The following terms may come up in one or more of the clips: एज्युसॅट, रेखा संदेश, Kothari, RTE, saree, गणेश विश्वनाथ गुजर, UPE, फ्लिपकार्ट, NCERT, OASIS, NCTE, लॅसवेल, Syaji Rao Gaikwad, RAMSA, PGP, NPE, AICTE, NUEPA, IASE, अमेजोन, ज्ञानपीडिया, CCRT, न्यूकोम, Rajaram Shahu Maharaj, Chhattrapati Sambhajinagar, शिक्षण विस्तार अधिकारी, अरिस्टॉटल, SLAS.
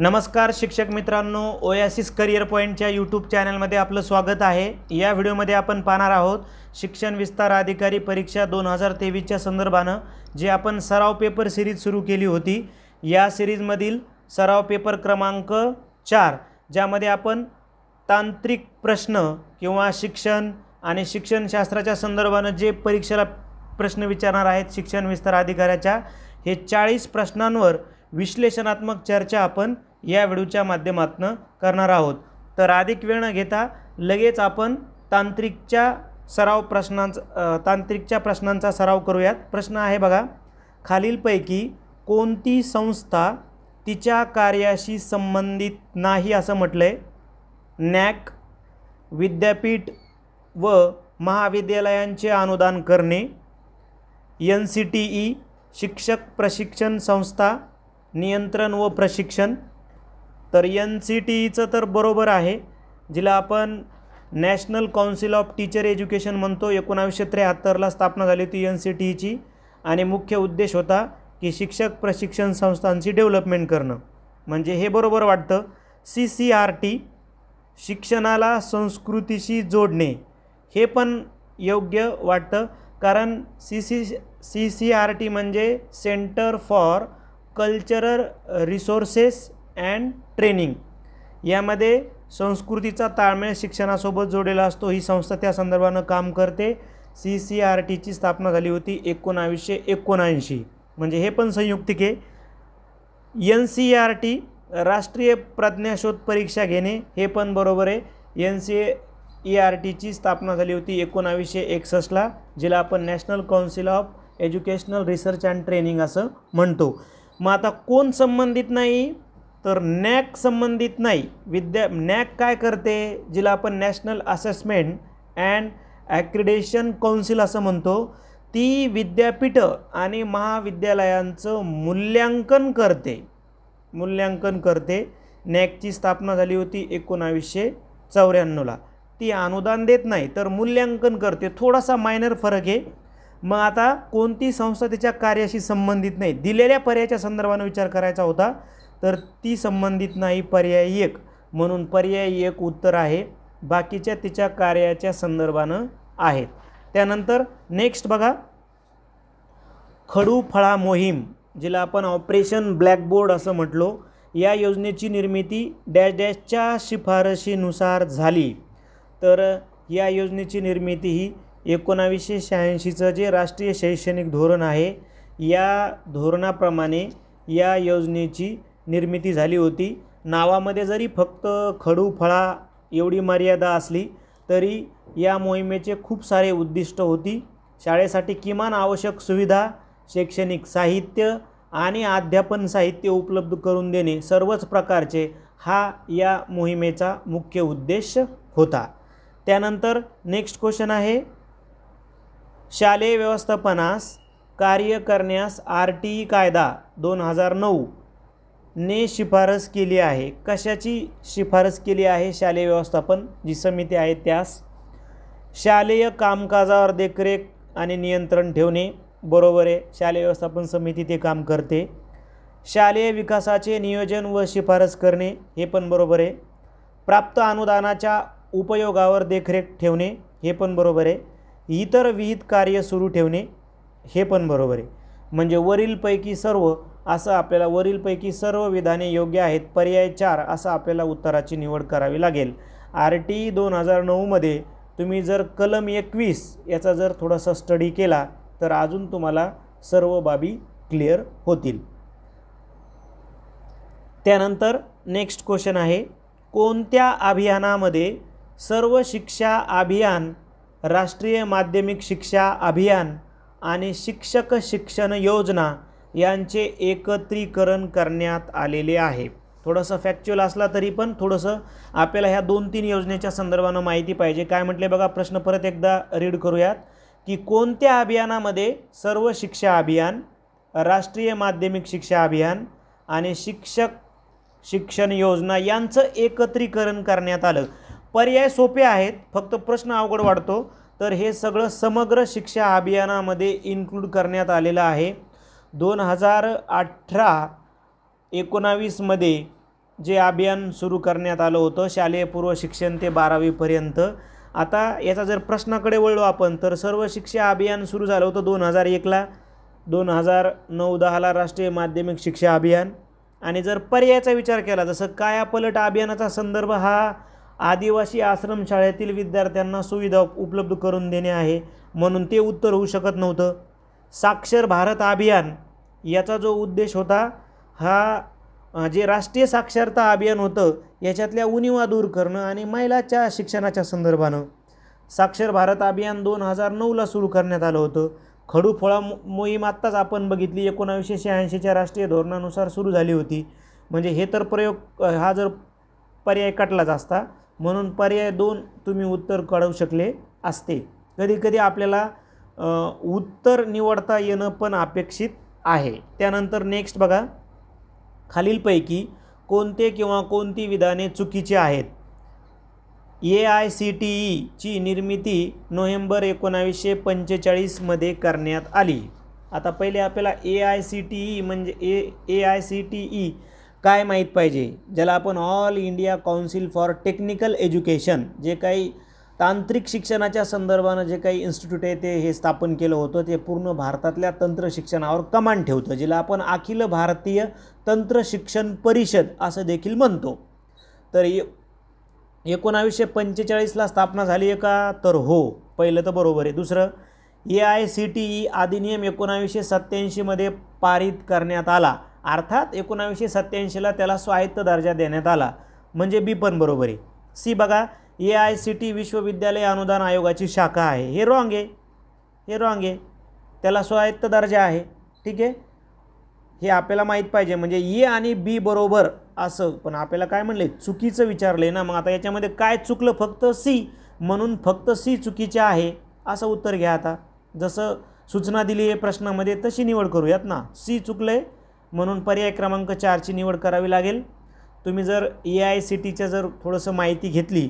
नमस्कार शिक्षक मित्रांनो, ओएसिस करिअर पॉईंटच्या यूट्यूब चॅनलमध्ये आपलं स्वागत आहे। या व्हिडिओमध्ये आपण पाहणार आहोत शिक्षण विस्तार अधिकारी परीक्षा 2023च्या संदर्भानं जे आपण सराव पेपर सीरीज सुरू केली होती, या सीरीजमधील सराव पेपर क्रमांक 4 ज्यामध्ये आपण तांत्रिक प्रश्न किंवा शिक्षण आणि शिक्षणशास्त्राच्या संदर्भानं जे परीक्षेला प्रश्न विचारणार आहेत शिक्षण विस्तार अधिकाऱ्याच्या, हे 40 प्रश्नांवर विश्लेषणात्मक चर्चा आपण या व्हिडिओच्या माध्यमातून करणार आहोत। तर अधिक वेळ न घेता लगेच आपण तांत्रिकच्या प्रश्नांचा सराव करूयात। प्रश्न आहे बघा, खालीलपैकी कोणती संस्था तिच्या कार्याशी संबंधित नाही असं म्हटलंय? नॅक, विद्यापीठ व महाविद्यालयांचे अनुदान करणे, NCTE शिक्षक प्रशिक्षण संस्था नियंत्रण व प्रशिक्षण। तर NCTEचं तर बरोबर आहे, जिला आपण national council of teacher education म्हणतो। 1973ला स्थापना झाली होती NCTEची आणि मुख्य उद्देश होता की शिक्षक प्रशिक्षण संस्थांची डेव्हलपमेंट करणं, म्हणजे हे बरोबर वाटतं। CCRT शिक्षणाला संस्कृतीशी जोडणे हे पण योग्य वाटतं, कारण CCRT म्हणजे centre for cultural resources and training, यामध्ये संस्कृतीचा ताळमेळ शिक्षणासोबत जोडलेला असतो। ही संस्था त्या संदर्भानं काम करते। CCRTची स्थापना झाली होती 1979, म्हणजे हे पण संयुक्तिक आहे। NCERT राष्ट्रीय प्रज्ञाशोध परीक्षा घेणे हे पण बरोबर आहे। NCERTची स्थापना झाली होती 1961ला, जिला आपण national council of educational research and training असं म्हणतो। मग आता कोण संबंधित नाही? तर नॅक संबंधित नाही। नॅक काय करते, जिला आपण national assessment and accreditation council असं म्हणतो, ती विद्यापीठ आणि महाविद्यालयांचं मूल्यांकन करते। नॅकची स्थापना झाली होती 1994ला। ती अनुदान देत नाही तर मूल्यांकन करते, थोडासा मायनर फरक आहे। मग आता कोणती संस्था तिच्या कार्याशी संबंधित नाही, दिलेल्या पर्यायाच्या संदर्भाने विचार करायचा होता, तर ती संबंधित नाही पर्याय 1, म्हणून पर्याय 1 उत्तर आहे। बाकीच्या तिच्या कार्याच्या संदर्भाने आहेत। त्यानंतर नेक्स्ट बघा, खडू फळा मोहीम, जिला आपण ऑपरेशन ब्लॅकबोर्ड असं म्हटलो, या योजनेची निर्मिती डॅशच्या शिफारशीनुसार झाली। तर या योजनेची निर्मिती ही 1986चं जे राष्ट्रीय शैक्षणिक धोरण आहे, या धोरणाप्रमाणे या योजनेची निर्मिती झाली होती। नावामध्ये जरी फक्त खडू फळा एवढी मर्यादा असली तरी या मोहिमेचे खूप सारे उद्दिष्ट होती। शाळेसाठी किमान आवश्यक सुविधा, शैक्षणिक साहित्य आणि अध्यापन साहित्य उपलब्ध करून देणे, सर्वच प्रकारचे, हा या मोहिमेचा मुख्य उद्देश होता। त्यानंतर नेक्स्ट क्वेश्चन आहे, शालेय व्यवस्थापनास कार्य करण्यास RTE कायदा 2009 ने शिफारस केली आहे। कशाची शिफारस केली आहे? शालेय व्यवस्थापन जी समिती आहे त्यास। शालेय कामकाजावर देखरेख आणि नियंत्रण ठेवणे, बरोबर आहे, शालेय व्यवस्थापन समिती ते काम करते। शालेय विकासाचे नियोजन व शिफारस करणे हे पण बरोबर आहे। प्राप्त अनुदानाच्या उपयोगावर देखरेख ठेवणे हे पण बरोबर आहे। इतर विहित कार्य सुरू ठेवणे हे पण बरोबर आहे। म्हणजे वरीलपैकी सर्व विधाने योग्य आहेत, पर्याय 4 असं आपल्याला उत्तराची निवड करावी लागेल। RTE 2009मध्ये तुम्ही जर कलम 21 याचा जर थोडासा स्टडी केला तर अजून तुम्हाला सर्व बाबी क्लिअर होतील। त्यानंतर नेक्स्ट क्वेश्चन आहे, कोणत्या अभियानामध्ये सर्व शिक्षा अभियान, राष्ट्रीय माध्यमिक शिक्षा अभियान आणि शिक्षक शिक्षण योजना यांचे एकत्रीकरण करण्यात आलेले आहे? थोडंसं फॅक्च्युअल असला तरी पण थोडंसं आपल्याला ह्या 2-3 योजनेच्या संदर्भानं माहिती पाहिजे। काय म्हटले बघा, प्रश्न परत एकदा रीड करूयात की कोणत्या अभियानामध्ये सर्व शिक्षा अभियान, राष्ट्रीय माध्यमिक शिक्षा अभियान आणि शिक्षक शिक्षण योजना यांचं एकत्रीकरण करण्यात आलं। पर्याय सोपे आहेत, फक्त प्रश्न अवघड वाटतो। तर हे सगळं समग्र शिक्षा अभियानामध्ये इन्क्लूड करण्यात आलेलं आहे। 2018-19मध्ये जे अभियान सुरू करण्यात आलं होतं शालेय पूर्व शिक्षण ते 12वी पर्यंत। आता याचा जर प्रश्नाकडे वळलो आपण तर सर्व शिक्षा अभियान सुरू झालं होतं 2001 ला, 2009-10 ला राष्ट्रीय माध्यमिक शिक्षा अभियान। आणि जर पर्यायाचा विचार केला जसं कायापलट अभियानाचा संदर्भ हा आदिवासी आश्रमशाळेतील विद्यार्थ्यांना सुविधा उपलब्ध करून देणे आहे म्हणून ते उत्तर होऊ शकत नव्हतं। साक्षर भारत अभियान याचा जो उद्देश होता हा जे राष्ट्रीय साक्षरता अभियान होतं याच्यातल्या उणीवा दूर करणं आणि महिलांच्या शिक्षणाच्या संदर्भानं साक्षर भारत अभियान 2009 ला सुरू करण्यात आलं होतं। खडूफोळा मोहीम आत्ताच आपण बघितली 1986 च्या राष्ट्रीय धोरणानुसार सुरू झाली होती। म्हणजे हे तर प्रयोग हा जर पर्याय कटलाच असता म्हणून पर्याय 2 तुम्ही उत्तर काढू शकले असते। कधी कधी आपल्याला उत्तर निवडता येणं पण अपेक्षित आहे। त्यानंतर नेक्स्ट बघा, खालीलपैकी कोणते किंवा कोणती विधाने चुकीची आहेत? AICTE ची निर्मिती नोव्हेंबर 1945 मध्ये करण्यात आली। आता पहिले आपल्याला AICTE म्हणजे AICTE काय माहित पाहिजे, ज्याला आपण all India council for technical education जे काही तांत्रिक शिक्षणाच्या संदर्भाने जे काही इन्स्टिट्यूट आहे ते हे स्थापन केलं होतं, ते पूर्ण भारतातल्या तंत्र शिक्षणावर कमांड ठेवतं, जिला आपण अखिल भारतीय तंत्र शिक्षण परिषद असं देखील म्हणतो। तर 1945 ला स्थापना झाली आहे का? तर हो, पहिलं तर बरोबर आहे। दुसरं, AICTE अधिनियम 1987 मध्ये पारित करण्यात आला, अर्थात 1987 ला त्याला स्वायत्त दर्जा देण्यात आला, म्हणजे बी पण बरोबर आहे। सी बघा, AICTE विश्वविद्यालय अनुदान आयोगाची शाखा आहे, हे रॉंग आहे, हे रॉंग आहे, त्याला स्वायत्त दर्जा आहे, ठीक आहे, हे आपल्याला माहीत पाहिजे। म्हणजे ए आणि बी बरोबर असं, पण आपल्याला काय म्हणले, चुकीचं विचारले ना, मग आता याच्यामध्ये काय चुकलं? फक्त सी, म्हणून फक्त सी चुकीचे आहे असं उत्तर घ्या। आता जसं सूचना दिली आहे प्रश्नामध्ये तशी निवड करूयात ना, सी चुकलं आहे म्हणून पर्याय क्रमांक 4ची निवड करावी लागेल। तुम्ही जर AICTEच्या जर थोडंसं माहिती घेतली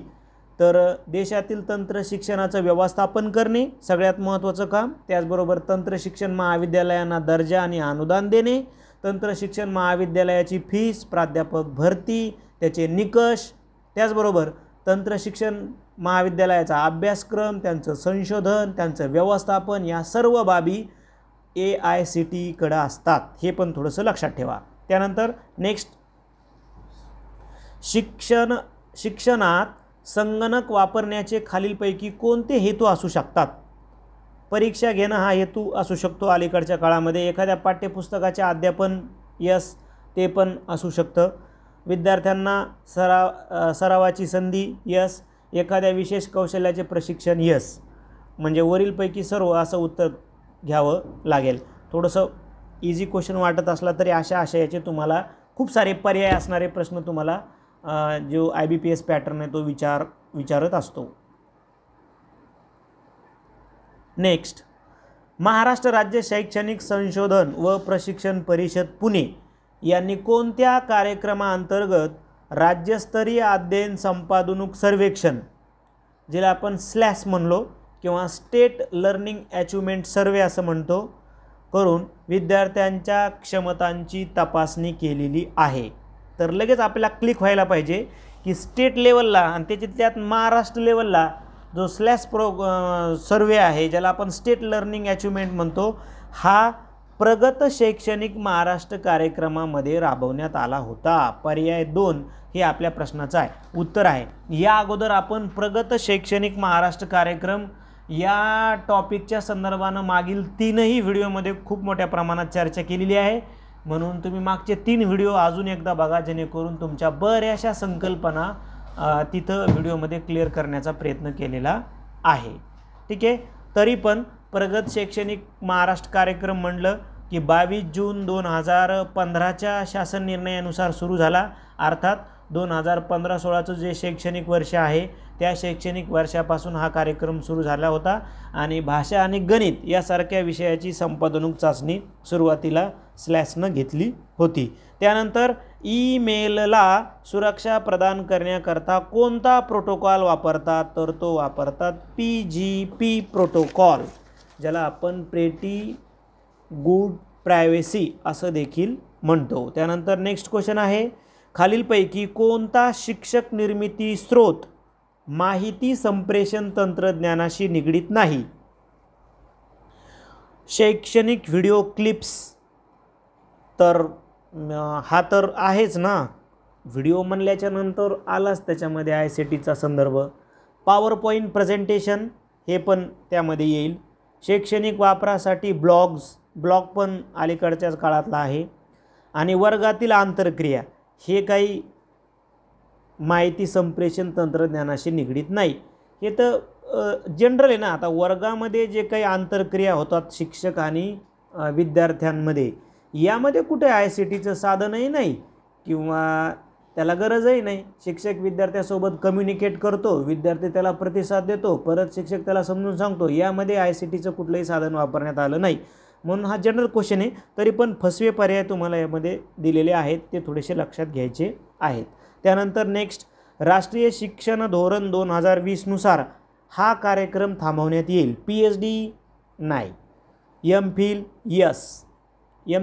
तर देशातील तंत्र शिक्षणाचं व्यवस्थापन करणे सगळ्यात महत्त्वाचं काम, त्याचबरोबर तंत्र शिक्षण महाविद्यालयांना दर्जा आणि अनुदान देणे, तंत्र शिक्षण महाविद्यालयाची फीस, प्राध्यापक भरती, त्याचे निकष, त्याचबरोबर तंत्र शिक्षण महाविद्यालयाचा अभ्यासक्रम, त्यांचं संशोधन, त्यांचं व्यवस्थापन, या सर्व बाबी AICTEकडे असतात, हे पण थोडंसं लक्षात ठेवा। त्यानंतर नेक्स्ट, शिक्षणात संगणक वापरण्याचे खालीलपैकी कोणते हेतू असू शकतात? परीक्षा घेणं हा हेतू असू शकतो, अलीकडच्या काळामध्ये एखाद्या पाठ्यपुस्तकाचे अध्यापन यस ते पण असू शकतं, विद्यार्थ्यांना सरावाची संधी यस, एखाद्या विशेष कौशल्याचे प्रशिक्षण यस, म्हणजे वरीलपैकी सर्व असं उत्तर घ्यावं लागेल। थोडंसं इझी क्वेश्चन वाटत असला तरी अशा आशयाचे तुम्हाला खूप सारे पर्याय असणारे प्रश्न तुम्हाला जो IBPS पॅटर्न आहे तो विचारत असतो। नेक्स्ट, महाराष्ट्र राज्य शैक्षणिक संशोधन व प्रशिक्षण परिषद पुणे यांनी कोणत्या कार्यक्रमाअंतर्गत राज्यस्तरीय अध्ययन संपादनुक सर्वेक्षण, ज्याला आपण स्लॅस म्हणलो किंवा स्टेट लर्निंग अचीवमेंट सर्वे असं म्हणतो, करून विद्यार्थ्यांच्या क्षमतांची तपासणी केलेली आहे? तर लगेच आपल्याला क्लिक व्हायला पाहिजे की स्टेट लेवलला आणि त्याच्यात महाराष्ट्र लेवलला जो स्लॅश सर्वे आहे, ज्याला आपण स्टेट लर्निंग अचीवमेंट म्हणतो, हा प्रगत शैक्षणिक महाराष्ट्र कार्यक्रमामध्ये राबवण्यात आला होता। पर्याय 2 हे आपल्या प्रश्नाचं आहे उत्तर आहे। या अगोदर आपण प्रगत शैक्षणिक महाराष्ट्र कार्यक्रम या टॉपिकच्या संदर्भानं मागील 3ही व्हिडिओमध्ये खूप मोठ्या प्रमाणात चर्चा केलेली आहे, म्हणून तुम्ही मागचे 3 व्हिडिओ अजून एकदा बघा, जेणेकरून तुमच्या बऱ्याचशा संकल्पना तिथं व्हिडिओमध्ये क्लिअर करण्याचा प्रयत्न केलेला आहे, ठीक आहे। तरी पण प्रगत शैक्षणिक महाराष्ट्र कार्यक्रम म्हणलं की 22 जून 2015 च्या शासन निर्णयानुसार सुरू झाला, अर्थात 2015-16चं जे शैक्षणिक वर्ष आहे त्या शैक्षणिक वर्षापासून हा कार्यक्रम सुरू झाला होता आणि भाषा आणि गणित यासारख्या विषयाची संपादनूक चाचणी सुरुवातीला स्लॅसनं घेतली होती। त्यानंतर ईमेलला सुरक्षा प्रदान करण्याकरता कोणता प्रोटोकॉल वापरतात? तर तो वापरतात PGP प्रोटोकॉल, ज्याला आपण प्रेटी गुड प्रायव्हेसी असं देखील म्हणतो। त्यानंतर नेक्स्ट क्वेश्चन आहे, खालीलपैकी कोणता शिक्षक निर्मिती स्रोत माहिती संप्रेषण तंत्रज्ञानाशी निगडीत नाही? शैक्षणिक व्हिडिओ क्लिप्स, तर हा तर आहेच ना, व्हिडिओ म्हणल्याच्या नंतर आलाच त्याच्यामध्ये आयसीटीचा संदर्भ, पॉवर पॉइंट प्रेझेंटेशन हे पण त्यामध्ये येईल, शैक्षणिक वापरासाठी ब्लॉग्स, ब्लॉग पण अलीकडच्याच काळातला आहे, आणि वर्गातील आंतरक्रिया हे काही माहिती संप्रेषण तंत्रज्ञानाशी निगडीत नाही. हे तर जनरल आहे ना. आता वर्गामध्ये जे काही आंतरक्रिया होतात शिक्षक आणि विद्यार्थ्यांमध्ये, यामध्ये कुठे आयसीटीचं साधनही नाही किंवा त्याला गरजही नाही. शिक्षक विद्यार्थ्यासोबत कम्युनिकेट करतो, विद्यार्थी त्याला प्रतिसाद देतो, परत शिक्षक त्याला समजून सांगतो, यामध्ये आयसीटीचं कुठलंही साधन वापरण्यात आलं नाही. म्हणून हा जनरल क्वेश्चन आहे, तरी पण फसवे पर्याय तुम्हाला यामध्ये दिलेले आहेत, ते थोडेसे लक्षात घ्यायचे आहेत. त्यानंतर नेक्स्ट, राष्ट्रीय शिक्षण धोरण 2020नुसार हा कार्यक्रम थांबवण्यात येईल. PhD नाही, MPhil यस,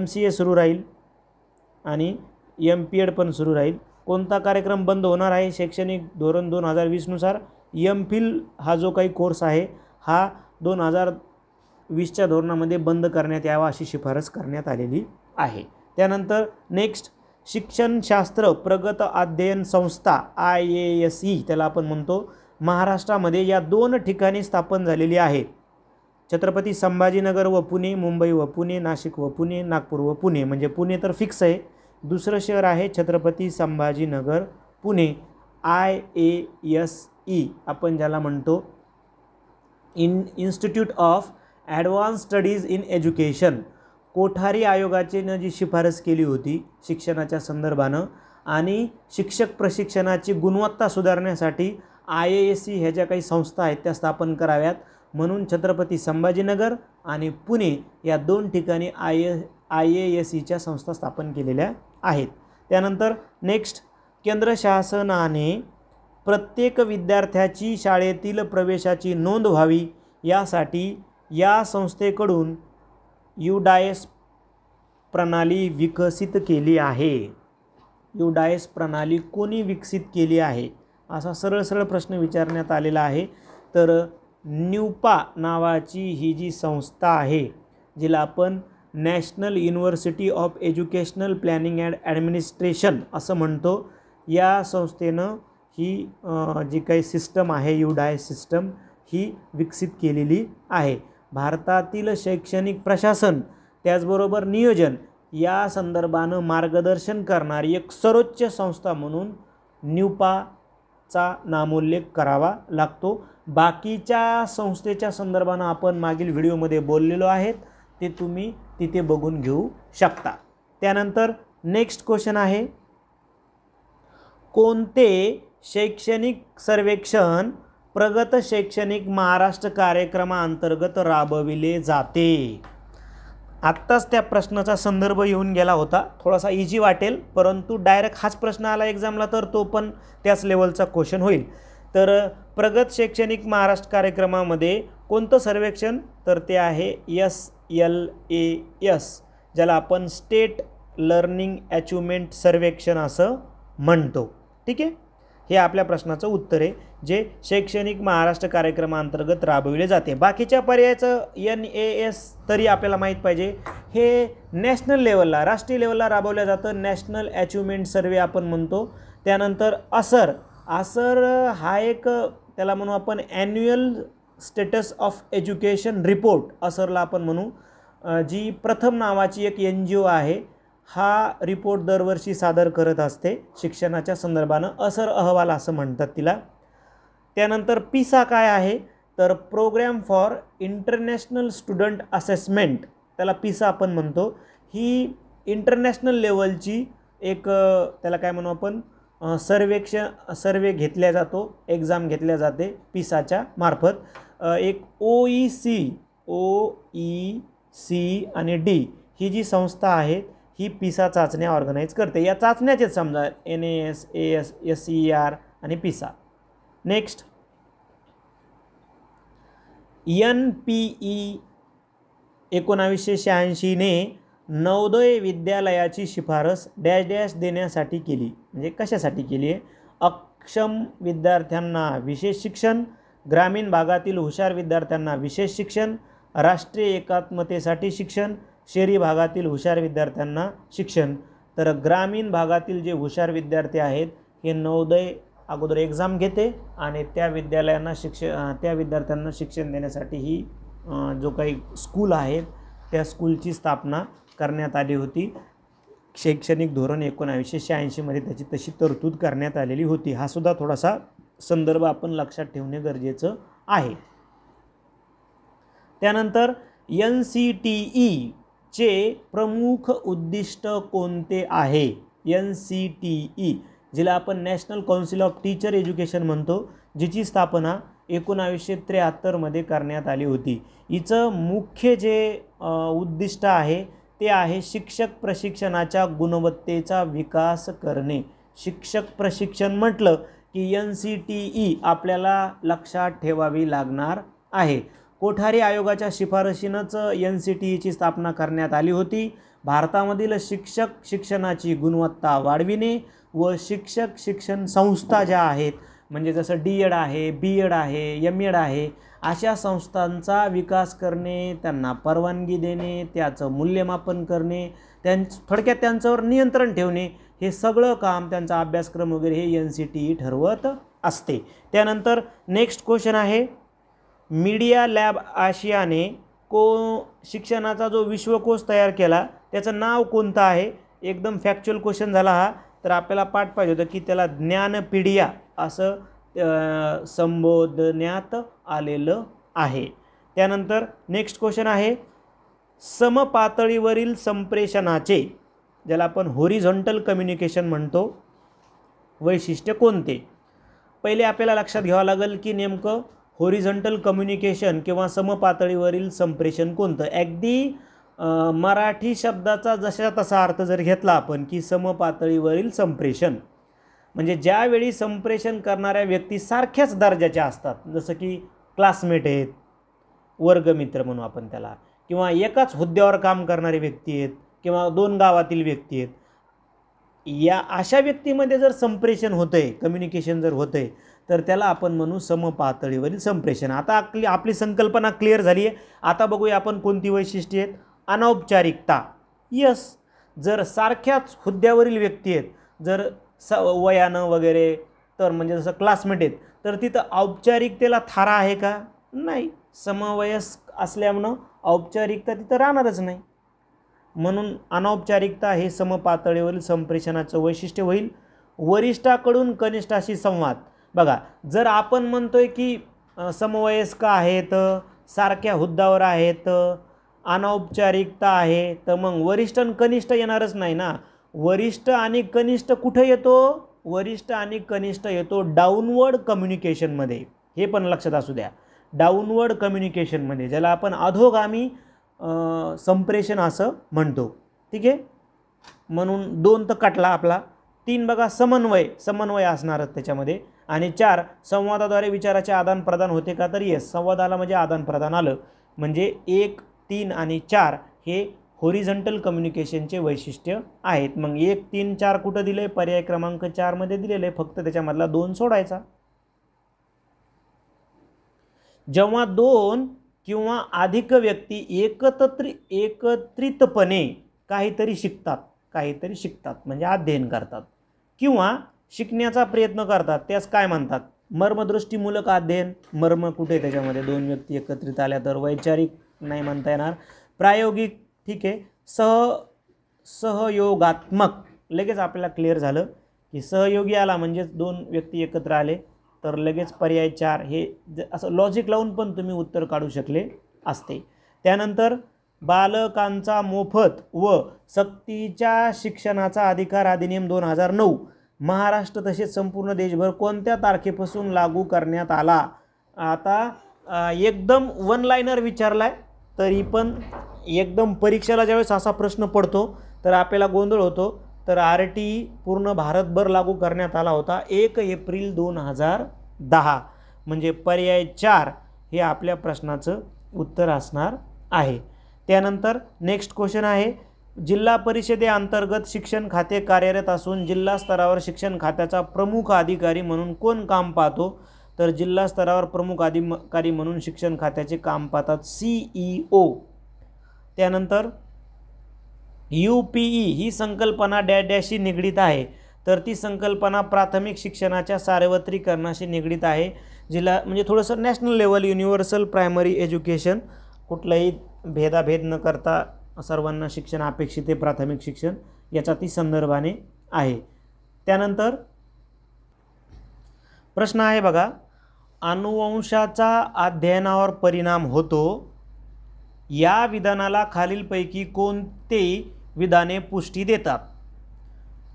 MCA सुरू राहील आणि MPEd पण सुरू राहील. कोणता कार्यक्रम बंद होणार आहे? शैक्षणिक धोरण 2020नुसार MPhil हा जो काही कोर्स आहे हा 2020च्या धोरणामध्ये बंद करण्यात यावा अशी शिफारस करण्यात आलेली आहे. त्यानंतर नेक्स्ट, शिक्षणशास्त्र प्रगत अध्ययन संस्था IASE त्याला आपण म्हणतो, महाराष्ट्रामध्ये या 2 ठिकाणी स्थापन झालेली आहे. छत्रपती संभाजीनगर व पुणे, मुंबई व पुणे, नाशिक व पुणे, नागपूर व पुणे. म्हणजे पुणे तर फिक्स आहे, दुसरं शहर आहे छत्रपती संभाजीनगर पुणे. IASE आपण ज्याला म्हणतो institute of advance studies in education, Kothari आयोगाने जी शिफारस केली होती शिक्षणाच्या संदर्भानं आणि शिक्षक प्रशिक्षणाची गुणवत्ता सुधारण्यासाठी IASE ह्या ज्या काही संस्था आहेत त्या स्थापन कराव्यात, म्हणून छत्रपती संभाजीनगर आणि पुणे या 2 ठिकाणी IASEच्या संस्था स्थापन केलेल्या आहेत. त्यानंतर नेक्स्ट, केंद्र शासनाने प्रत्येक विद्यार्थ्याची शाळेतील प्रवेशाची नोंद व्हावी यासाठी या संस्थेकडून UDISE प्रणाली विकसित केली आहे. UDISE प्रणाली कोणी विकसित केली आहे असा सरळ सरळ प्रश्न विचारण्यात आलेला आहे. तर न्यूपा नावाची ही जी संस्था आहे, जिला आपण national university of educational planning and administration असं म्हणतो, या संस्थेनं ही जी काही सिस्टम आहे UDISE सिस्टम ही विकसित केलेली आहे. भारतातील शैक्षणिक प्रशासन त्याचबरोबर नियोजन या संदर्भानं मार्गदर्शन करणारी एक सर्वोच्च संस्था म्हणून न्यूपाचा नामोल्लेख करावा लागतो. बाकीच्या संस्थेच्या संदर्भानं आपण मागील व्हिडिओमध्ये बोललेलो आहेत, ते तुम्ही तिथे बघून घेऊ शकता. त्यानंतर नेक्स्ट क्वेश्चन आहे, कोणते शैक्षणिक सर्वेक्षण प्रगत शैक्षणिक महाराष्ट्र कार्यक्रमाअंतर्गत राबविले जाते? आत्ताच त्या प्रश्नाचा संदर्भ येऊन गेला होता, थोडासा इजी वाटेल परंतु डायरेक्ट हाच प्रश्न आला एक्झामला तर तो पण त्याच लेवलचा क्वेश्चन होईल. तर प्रगत शैक्षणिक महाराष्ट्र कार्यक्रमामध्ये कोणतं सर्वेक्षण, तर ते आहे SLAS, ज्याला आपण स्टेट लर्निंग अचीवमेंट सर्वेक्षण असं म्हणतो. ठीक आहे, हे आपल्या प्रश्नाचं उत्तर आहे, जे शैक्षणिक महाराष्ट्र कार्यक्रमाअंतर्गत राबविले जाते. बाकीच्या पर्यायाचं NAS तरी आपल्याला माहीत पाहिजे, हे नॅशनल लेवलला, राष्ट्रीय लेवलला राबवलं जातं, नॅशनल अचीवमेंट सर्वे आपण म्हणतो. त्यानंतर ASER हा एक, त्याला म्हणू आपण annual status of education report, ASERला आपण म्हणू, जी प्रथम नावाची एक NGO आहे, हा रिपोर्ट दरवर्षी सादर करत असते शिक्षणाच्या संदर्भानं, ASER अहवाल असं म्हणतात तिला. त्यानंतर PISA काय आहे, तर programme for international student assessment, त्याला PISA आपण म्हणतो. ही इंटरनॅशनल लेवलची एक, त्याला काय म्हणू आपण, सर्वे घेतल्या जातो, एक्झाम घेतल्या जाते PISAच्या मार्फत. एक OEC आणि D ही जी संस्था आहे ही PISA चाचण्या ऑर्गनाईज करते. या चाचण्याचेच समजा NAS, AAS, SCER आणि PISA. नेक्स्ट, NPE 1986ने नवोदय विद्यालयाची शिफारस डॅश डॅश देण्यासाठी केली, म्हणजे कशासाठी केली आहे? अक्षम विद्यार्थ्यांना विशेष शिक्षण, ग्रामीण भागातील हुशार विद्यार्थ्यांना विशेष शिक्षण, राष्ट्रीय एकात्मतेसाठी शिक्षण, शहरी भागातील हुशार विद्यार्थ्यांना शिक्षण। तर ग्रामीण भागातील जे हुशार विद्यार्थी आहेत हे नवोदय अगोदर एग्जाम घेते आणि त्या विद्यालयांना शिक्षण, त्या विद्यार्थ्यांना शिक्षण देण्यासाठी ही जो काही स्कूल आहेत त्या स्कूलची स्थापना करण्यात आली होती। शैक्षणिक धोरण 1986 मध्ये त्याची तशी तरतूद करण्यात आलेली होती। हा सुद्धा थोडासा संदर्भ आपण लक्षात ठेवणे गरजेचं आहे। त्यानंतर NCTE चे प्रमुख उद्दिष्ट कोणते आहे? NCTE जिला आपण national council of teacher education म्हणतो, जिची स्थापना 1973 मध्ये करण्यात आली होती। हिचं मुख्य जे उद्दिष्ट आहे ते आहे शिक्षक प्रशिक्षणाच्या गुणवत्तेचा विकास करणे। शिक्षक प्रशिक्षण म्हटलं की NCTE आपल्याला लक्षात ठेवावी लागणार आहे। कोठारी आयोगाच्या शिफारशीनंच NCTEची स्थापना करण्यात आली होती। भारतामधील शिक्षक शिक्षणाची गुणवत्ता वाढविणे व शिक्षक शिक्षण संस्था ज्या आहेत, म्हणजे जसं DEd आहे, BEd आहे, MEd आहे, अशा संस्थांचा विकास करणे, त्यांना परवानगी देणे, त्याचं मूल्यमापन करणे, थोडक्यात त्यांच्यावर नियंत्रण ठेवणे, हे सगळं काम, त्यांचा अभ्यासक्रम वगैरे हे NCTE ठरवत असते। त्यानंतर नेक्स्ट क्वेश्चन आहे, मीडिया लॅब आशियाने शिक्षणाचा जो विश्वकोश तयार केला त्याचं नाव कोणतं आहे? एकदम फॅक्च्युअल क्वेश्चन झाला हा। तर आपल्याला पाठ पाहिजे होतं की त्याला ज्ञानपीडिया असं संबोधण्यात आलेलं आहे। त्यानंतर नेक्स्ट क्वेश्चन आहे, समपातळीवरील संप्रेषणाचे, ज्याला आपण हॉरिझॉन्टल कम्युनिकेशन म्हणतो, वैशिष्ट्य कोणते? पहिले आपल्याला लक्षात घ्यावं लागेल की नेमकं हॉरिझॉन्टल कम्युनिकेशन किंवा समपातळीवरील संप्रेषण कोणतं। अगदी मराठी शब्दाचा जशा तसा अर्थ जर घेतला आपण की समपातळीवरील संप्रेषण म्हणजे ज्यावेळी संप्रेषण करणाऱ्या व्यक्ती सारख्याच दर्जाच्या असतात, जसं की क्लासमेट आहेत, वर्गमित्र म्हणून आपण त्याला, किंवा एकाच हुद्द्यावर काम करणारे व्यक्ती आहेत, किंवा दोन गावातील व्यक्ती आहेत, या अशा व्यक्तीमध्ये जर संप्रेषण होतंय, कम्युनिकेशन जर होतंय तर त्याला आपण म्हणू समपातळीवरील संप्रेषण। आता आपली संकल्पना क्लिअर झाली आहे। आता बघूया आपण कोणती वैशिष्ट्ये आहेत। अनौपचारिकता, यस, जर सारख्याच हुद्द्यावरील व्यक्ती आहेत, जर वयानं वगैरे, तर म्हणजे जसं क्लासमेट आहेत, तर तिथं औपचारिकतेला थारा आहे का? नाही, समवयस्क असल्यामुळं औपचारिकता तिथं राहणारच नाही, म्हणून अनौपचारिकता हे समपातळीवरील संप्रेषणाचं वैशिष्ट्य होईल। वरिष्ठाकडून कनिष्ठाशी संवाद, बघा जर आपण म्हणतोय की समवयस्क आहेत, सारख्या हुद्द्यावर आहेत, अनौपचारिकता आहे, तर मग वरिष्ठ आणि कनिष्ठ येणारच नाही ना। वरिष्ठ आणि कनिष्ठ कुठे येतो? वरिष्ठ आणि कनिष्ठ येतो डाऊनवर्ड कम्युनिकेशनमध्ये। हे पण लक्षात असू द्या, डाऊनवर्ड कम्युनिकेशनमध्ये, ज्याला आपण अधोगामी संप्रेषण असं म्हणतो, ठीक आहे। म्हणून 2 तर कटला आपला, 3 बघा समन्वय, समन्वय असणारच त्याच्यामध्ये, आणि 4 संवादाद्वारे विचाराचे आदान प्रदान होते का? तर येस, संवादाला म्हणजे आदान प्रदान आलं, म्हणजे 1, 3 आणि 4 हे हॉरिझॉन्टल कम्युनिकेशनचे वैशिष्ट्य आहेत। मग 1, 3, 4 कुठं दिलं आहे? पर्याय क्रमांक 4 मध्ये दिलेलं आहे, फक्त त्याच्यामधला 2 सोडायचा। जेव्हा 2 किंवा अधिक व्यक्ती एकत्रितपणे काहीतरी शिकतात म्हणजे अध्ययन करतात किंवा शिकण्याचा प्रयत्न करतात, त्यास काय म्हणतात? मर्मदृष्टीमूलक अध्ययन। मर्म कुठे त्याच्यामध्ये? 2 व्यक्ती एकत्रित आल्या तर। वैचारिक नाही म्हणता येणार, प्रायोगिक, ठीक आहे। सहयोगात्मक, लगेच आपल्याला क्लिअर झालं की सहयोगी आला म्हणजेच 2 व्यक्ती एकत्र आले, तर लगेच पर्याय 4 हे असं लॉजिक लावून पण तुम्ही उत्तर काढू शकले असते। त्यानंतर बालकांचा मोफत व सक्तीच्या शिक्षणाचा अधिकार अधिनियम 2009 महाराष्ट्र तसेच संपूर्ण देशभर कोणत्या तारखेपासून लागू करण्यात आला? आता एकदम वन लाइनर विचारलाय, तरी पण एकदम परीक्षेला ज्यावेळेस असा प्रश्न पडतो तर आपल्याला गोंधळ होतो। तर RTE पूर्ण भारतभर लागू करण्यात आला होता 1 एप्रिल 2010, म्हणजे पर्याय 4 हे आपल्या प्रश्नाचं उत्तर असणार आहे। त्यानंतर नेक्स्ट क्वेश्चन आहे, जिल्हा परिषदेअंतर्गत शिक्षण खाते कार्यरत असून जिल्हा स्तरावर शिक्षण खात्याचा प्रमुख अधिकारी म्हणून कोण काम पाहतो, तर जिल्हा स्तरावर प्रमुख अधिकारी म्हणून शिक्षण खात्याचे काम पाहतात CEO। त्यानंतर UPE ही संकल्पना डॅशशी निगडीत आहे, तर ती संकल्पना प्राथमिक शिक्षणाच्या सार्वत्रिकरणाशी निगडीत आहे। जिल्हा म्हणजे थोडंसं national level universal primary education, कुठलाही भेदाभेद न करता सर्वांना शिक्षण अपेक्षित आहे प्राथमिक शिक्षण, याचा ती संदर्भाने आहे। त्यानंतर प्रश्न आहे बघा, अनुवंशाचा अध्ययनावर परिणाम होतो या विधानाला खालीलपैकी कोणते विधाने पुष्टी देतात।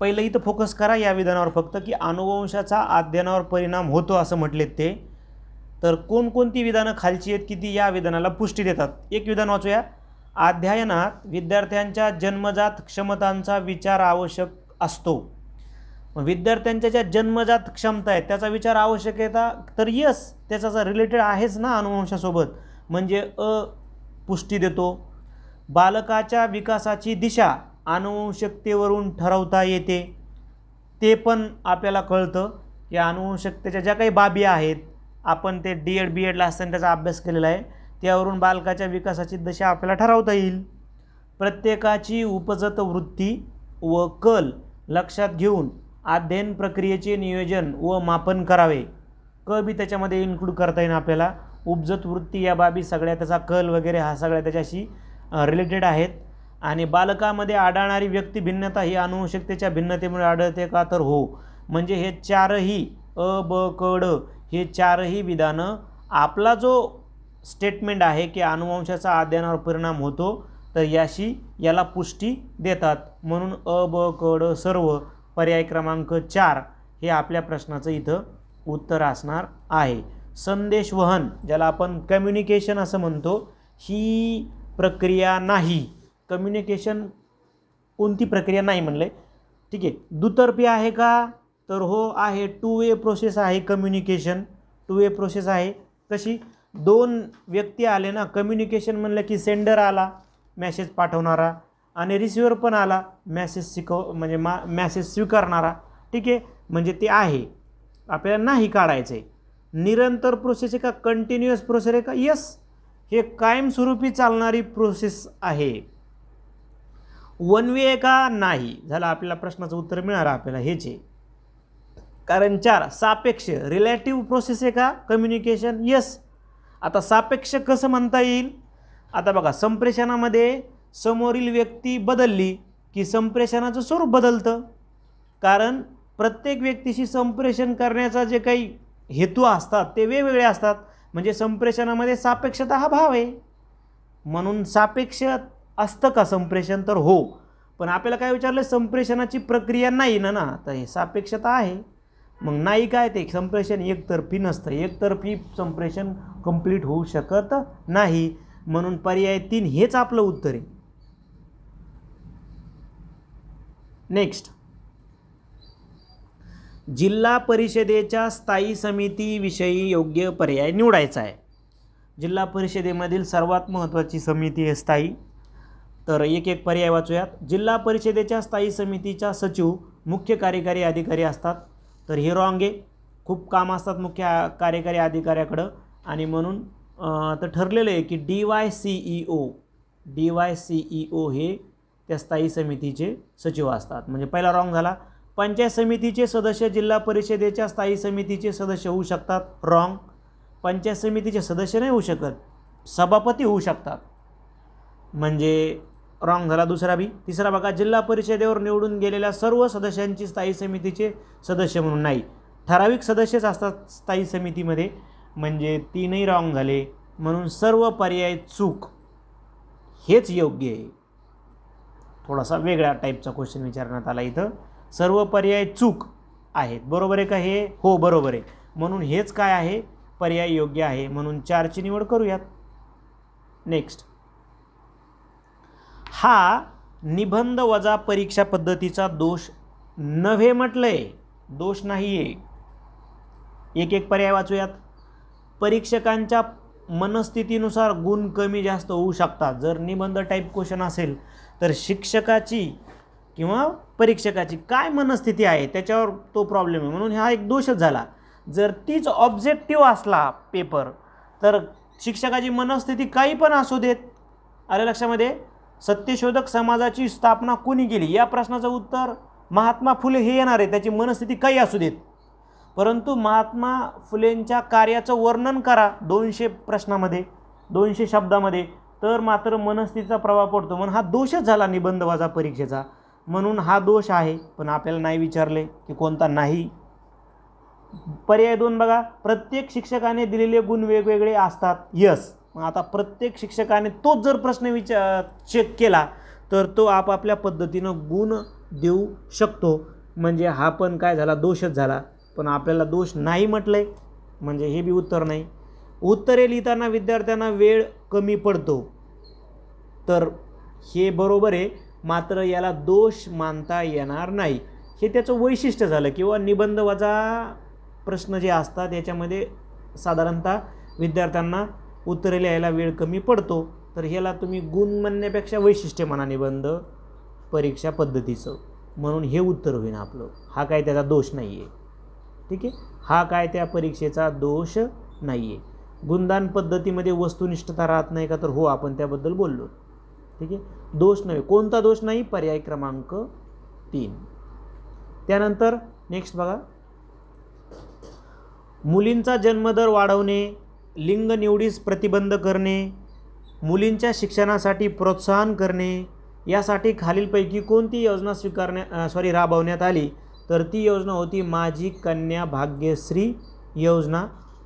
पहिलं इथं फोकस करा या विधानावर फक्त, की अनुवंशाचा अध्ययनावर परिणाम होतो असं म्हटलेत ते, तर कोणकोणती विधानं खालची आहेत की ती या विधानाला पुष्टी देतात। एक विधान वाचूया, अध्ययनात विद्यार्थ्यांच्या जन्मजात क्षमतांचा विचार आवश्यक असतो। विद्यार्थ्यांच्या ज्या जन्मजात क्षमता आहेत त्याचा विचार आवश्यक आहे, तर यस त्याचा रिलेटेड आहेच ना अनुवंशासोबत, म्हणजे अ पुष्टी देतो। बालकाच्या विकासाची दिशा अनुवंशिकतेवरून ठरवता येते, ते पण आपल्याला कळतं की अनुवंशिकतेच्या ज्या काही बाबी आहेत, आपण ते DED BEDला असताना त्याचा अभ्यास केलेला आहे, त्यावरून बालकाच्या विकासाची दिशा आपल्याला ठरवता येईल। प्रत्येकाची उपजत वृत्ती व कल लक्षात घेऊन अध्ययन प्रक्रियेचे नियोजन व मापन करावे, क बी त्याच्यामध्ये इन्क्लूड करता येईल आपल्याला। उपजत वृत्ती या बाबी सगळ्या, त्याचा कल वगैरे हा सगळ्या त्याच्याशी रिलेटेड आहेत। आणि बालकामध्ये आढळणारी व्यक्तिभिन्नता ही अनुवंशिकतेच्या भिन्नतेमुळे आढळते का, तर हो। म्हणजे हे चारही अ ब क ड हे चारही विधानं आपला जो स्टेटमेंट आहे की अनुवंशाचा अध्ययनावर परिणाम होतो, तर याशी याला पुष्टी देतात, म्हणून अ ब क ड सर्व पर्याय क्रमांक 4 हे आपल्या प्रश्नाचं इथं उत्तर असणार आहे। संदेश वहन, ज्याला आपण कम्युनिकेशन असं म्हणतो, ही प्रक्रिया नाही। कम्युनिकेशन कोणती प्रक्रिया नाही म्हणले, ठीक आहे। दुतर्फी आहे का, तर हो आहे, 2 वे प्रोसेस आहे कम्युनिकेशन, 2 वे प्रोसेस आहे। कशी, 2 व्यक्ती आले ना, कम्युनिकेशन म्हणलं की सेंडर आला मेसेज पाठवणारा आणि रिसिव्हर पण आला मेसेज मेसेज स्वीकारणारा, ठीक आहे। म्हणजे ते आहे, आपल्याला नाही काढायचं आहे। निरंतर प्रोसेस आहे का, कंटिन्युअस प्रोसेस आहे का, यस हे कायमस्वरूपी चालणारी प्रोसेस आहे। 1 वे आहे का, नाही, झालं आपल्याला प्रश्नाचं उत्तर मिळणार आपल्याला हेच आहे। कारण 4 सापेक्ष रिलेटिव्ह प्रोसेस आहे का कम्युनिकेशन, यस। आता सापेक्ष कसं म्हणता येईल, आता बघा संप्रेषणामध्ये समोरील व्यक्ती बदलली की संप्रेषणाचं स्वरूप बदलतं, कारण प्रत्येक व्यक्तीशी संप्रेषण करण्याचा जे काही हेतू असतात ते वेगवेगळे असतात, म्हणजे संप्रेषणामध्ये सापेक्षता हा भाव आहे। म्हणून सापेक्ष असतं का संप्रेषण, तर हो, पण आपल्याला काय विचारलं, संप्रेषणाची प्रक्रिया नाही ना ना, तर हे सापेक्षता आहे। मग नाही काय, ते संप्रेषण एकतर्फी नसतं, एकतर्फी संप्रेषण कंप्लीट होऊ शकत नाही, म्हणून पर्याय 3 हेच आपलं उत्तर आहे। नेक्स्ट, जिल्हा परिषदेच्या स्थायी समितीविषयी योग्य पर्याय निवडायचा आहे। जिल्हा परिषदेमधील सर्वात महत्त्वाची समिती आहे स्थायी, तर एक पर्याय वाचूयात। जिल्हा परिषदेच्या स्थायी समितीचा सचिव मुख्य कार्यकारी अधिकारी असतात, तर हे रॉंग आहे, खूप काम असतात मुख्य कार्यकारी अधिकाऱ्याकडं, आणि म्हणून तर ठरलेलं आहे की DYCEO हे त्या स्थायी समितीचे सचिव असतात, म्हणजे पहिला रॉंग झाला। पंचायत समितीचे सदस्य जिल्हा परिषदेच्या स्थायी समितीचे सदस्य होऊ शकतात, रॉंग, पंचायत समितीचे सदस्य नाही होऊ शकत, सभापती होऊ शकतात, म्हणजे रॉंग झाला दुसरा बी। तिसरा बघा, जिल्हा परिषदेवर निवडून गेलेल्या सर्व सदस्यांची स्थायी समितीचे सदस्य म्हणून, नाही, ठराविक सदस्यच असतात स्थायी समितीमध्ये, म्हणजे 3ही रॉंग झाले, म्हणून सर्व पर्याय चूक, हेच योग्य आहे। थोडासा वेगळ्या टाईपचा क्वेश्चन विचारण्यात आला इथं, सर्व पर्याय चूक आहेत, बरोबर आहे का हे, हो बरोबर आहे, म्हणून हेच काय आहे पर्याय योग्य आहे, म्हणून 4ची निवड करूयात। नेक्स्ट, हा निबंध वजा परीक्षा पद्धतीचा दोष नव्हे म्हटले, दोष नाही आहे। एक पर्याय वाचूयात, परीक्षकांच्या मनस्थितीनुसार गुण कमी जास्त होऊ शकतात। जर निबंध टाईप क्वेश्चन असेल तर शिक्षकाची किंवा परीक्षकाची काय मनस्थिती आहे त्याच्यावर तो प्रॉब्लेम आहे, म्हणून हा एक दोषच झाला। जर तीच ऑब्जेक्टिव्ह असला पेपर तर शिक्षकाची मनस्थिती काही पण असू देत। आले लक्षामध्ये? सत्यशोधक समाजाची स्थापना कोणी केली या प्रश्नाचं उत्तर महात्मा फुले हे येणार आहे, त्याची मनस्थिती काही असू देत। परंतु महात्मा फुलेंच्या कार्याचं वर्णन करा 200 प्रश्नामध्ये 200 शब्दामध्ये, तर मात्र मनस्थितीचा प्रभाव पडतो। म्हणून हा दोषच झाला निबंधवाजा परीक्षेचा, म्हणून हा दोष आहे। पण आपल्याला नाही विचारले की कोणता नाही। पर्याय 2 बघा, प्रत्येक शिक्षकाने दिलेले गुण वेगवेगळे असतात। यस, आता प्रत्येक शिक्षकाने तोच जर प्रश्न चेक केला तर तो आपापल्या पद्धतीने गुण देऊ शकतो। म्हणजे हा पण काय झाला, दोषच झाला। पण आपल्याला दोष नाही म्हटले म्हणजे हे बी उत्तर नाही। उत्तरे लिहिताना विद्यार्थ्यांना वेळ कमी पडतो, तर हे बरोबर आहे, मात्र याला दोष मानता येणार नाही। हे त्याचं वैशिष्ट्य झालं। किंवा निबंधवाजा प्रश्न जे असतात याच्यामध्ये साधारणतः विद्यार्थ्यांना उत्तरे लिहायला वेळ कमी पडतो, तर ह्याला तुम्ही गुण म्हणण्यापेक्षा वैशिष्ट्य म्हणा निबंध परीक्षा पद्धतीचं। म्हणून हे उत्तर होईल आपलं, हा काय त्याचा दोष नाही आहे। ठीक आहे, हा काय त्या परीक्षेचा दोष नाही आहे। गुणदान पद्धतीमध्ये वस्तुनिष्ठता राहत नाही का, तर हो, आपण त्याबद्दल बोललो। ठीक आहे, दोष नाही, कोणता दोष नाही, पर्याय क्रमांक 3। त्यानंतर नेक्स्ट बघा, मुलींचा जन्मदर वाढवणे, लिंग निवडीस प्रतिबंध करणे, मुलींच्या शिक्षणासाठी प्रोत्साहन करणे, यासाठी खालीलपैकी कोणती योजना राबवण्यात आली, तर ती योजना होती माझी कन्या भाग्यश्री योजना।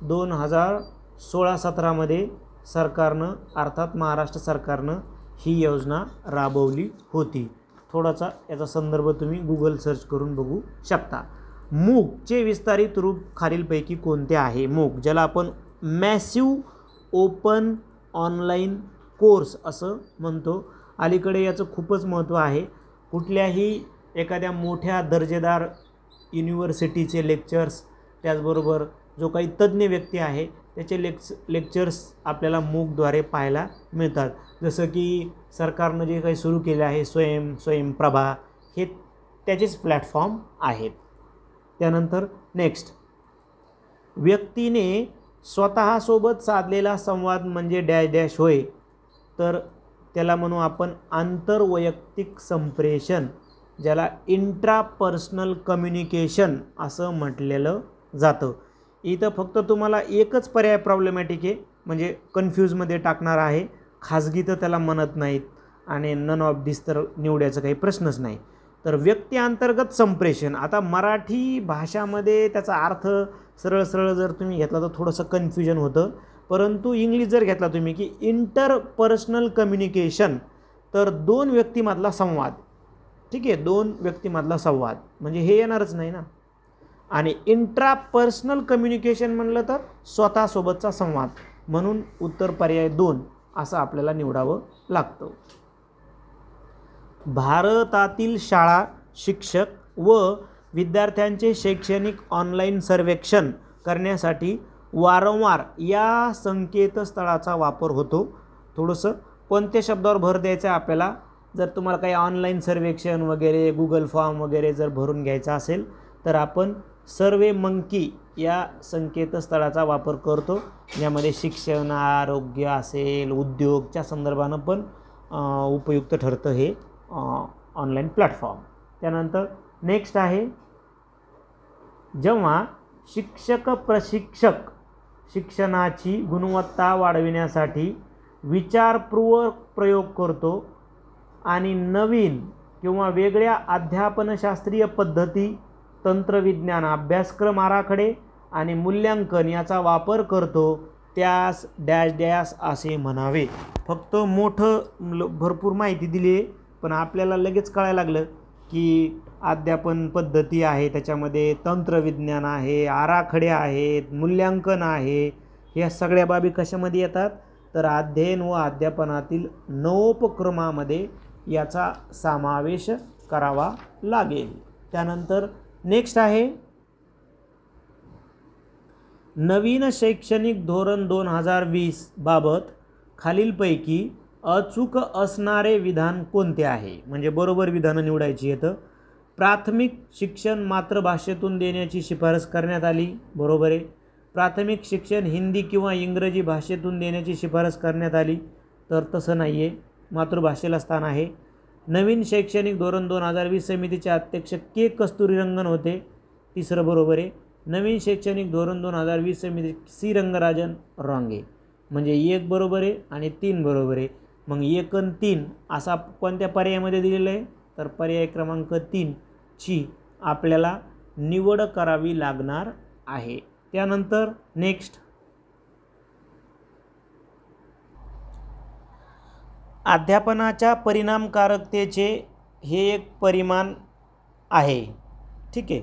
2016-17 मध्ये सरकारनं, अर्थात महाराष्ट्र सरकारनं ही योजना राबवली होती। थोडासा याचा संदर्भ तुम्ही गुगल सर्च करून बघू शकता। मूकचे विस्तारित रूप खालीलपैकी कोणते आहे? मूक, ज्याला आपण मॅसिव ओपन ऑनलाईन कोर्स असं म्हणतो। अलीकडे याचं खूपच महत्त्व आहे। कुठल्याही एखाद्या मोठ्या दर्जेदार युनिव्हर्सिटीचे लेक्चर्स, त्याचबरोबर जो काही तज्ज्ञ व्यक्ती आहे त्याचे लेक्चर्स आपल्याला मूकद्वारे पाहायला मिळतात। जसं की सरकारनं जे काही सुरू केले आहे स्वयंप्रभा, हे त्याचेच प्लॅटफॉर्म आहेत। त्यानंतर नेक्स्ट, व्यक्तीने स्वतःसोबत साधलेला संवाद म्हणजे डॅश डॅश होय, तर त्याला म्हणू आपण आंतरवैयक्तिक संप्रेषण, ज्याला इंट्रापर्सनल कम्युनिकेशन असं म्हटलेलं जातं। इथं फक्त तुम्हाला एकच पर्याय प्रॉब्लेमॅटिक आहे, म्हणजे कन्फ्यूजमध्ये टाकणार आहे। खाजगी तर त्याला म्हणत नाहीत आणि नन ऑफ दिस तर निवड्याचा काही प्रश्नच नाही। तर व्यक्ती अंतर्गत संप्रेषण, आता मराठी भाषामध्ये त्याचा अर्थ सरळ सरळ जर तुम्ही घेतला तर थोडंसं कन्फ्युजन होतं, परंतु इंग्लिश जर घेतला तुम्ही की इंटरपर्सनल कम्युनिकेशन, तर दोन व्यक्तीमधला संवाद। ठीक आहे, दोन व्यक्तीमधला संवाद म्हणजे हे येणारच नाही ना। आणि इंट्रापर्सनल कम्युनिकेशन म्हणलं तर स्वतःसोबतचा संवाद, म्हणून उत्तर पर्याय 2 असं आपल्याला निवडावं लागतं। भारतातील शाळा, शिक्षक व विद्यार्थ्यांचे शैक्षणिक ऑनलाईन सर्वेक्षण करण्यासाठी वारंवार या संकेतस्थळाचा वापर होतो। थोडंसं कोणत्या शब्दावर भर द्यायचा आपल्याला, जर तुम्हाला काही ऑनलाईन सर्वेक्षण वगैरे गुगल फॉर्म वगैरे जर भरून घ्यायचा असेल तर आपण सर्वेमंकी या संकेतस्थळाचा वापर करतो, ज्यामध्ये शिक्षण, आरोग्य असेल, उद्योगच्या संदर्भानं पण उपयुक्त ठरतं हे ऑनलाईन प्लॅटफॉर्म। त्यानंतर नेक्स्ट आहे, जेव्हा शिक्षक प्रशिक्षक शिक्षणाची गुणवत्ता वाढविण्यासाठी विचारपूर्वक प्रयोग करतो आणि नवीन किंवा वेगळ्या अध्यापनशास्त्रीय पद्धती, तंत्रविज्ञान, अभ्यासक्रम आराखडे आणि मूल्यांकन याचा वापर करतो, त्यास डॅश डॅश असे म्हणावे। फक्त मोठं भरपूर माहिती दिली आहे, पण आपल्याला लगेच कळायला लागलं की अध्यापन पद्धती आहे, त्याच्यामध्ये तंत्रविज्ञान आहे, आराखडे आहेत, मूल्यांकन आहे। या सगळ्या बाबी कशामध्ये येतात, तर अध्ययन व अध्यापनातील नवोपक्रमामध्ये याचा समावेश करावा लागेल। त्यानंतर नेक्स्ट आहे, नवीन शैक्षणिक धोरण 2020 बाबत खालीलपैकी अचूक असणारे विधान कोणते आहे, म्हणजे बरोबर विधानं निवडायची आहेत. प्राथमिक शिक्षण मातृभाषेतून देण्याची शिफारस करण्यात आली, बरोबर आहे. प्राथमिक शिक्षण हिंदी किंवा इंग्रजी भाषेतून देण्याची शिफारस करण्यात आली, तर तसं नाही आहे, मातृभाषेला स्थान आहे. नवीन शैक्षणिक धोरण 2020 समितीचे अध्यक्ष के कस्तुरीरंगन होते, तिसरं बरोबर आहे. नवीन शैक्षणिक धोरण 2020 समिती सी रंगराजन रांगे, म्हणजे एक बरोबर आहे आणि तीन बरोबर आहे. मग एक आणि तीन असा कोणत्या पर्यायामध्ये दिलेला आहे, तर पर्याय क्रमांक 3 ची आपल्याला निवड करावी लागणार आहे. त्यानंतर नेक्स्ट अध्यापनाच्या परिणामकारकतेचे हे एक परिमाण आहे, ठीक आहे.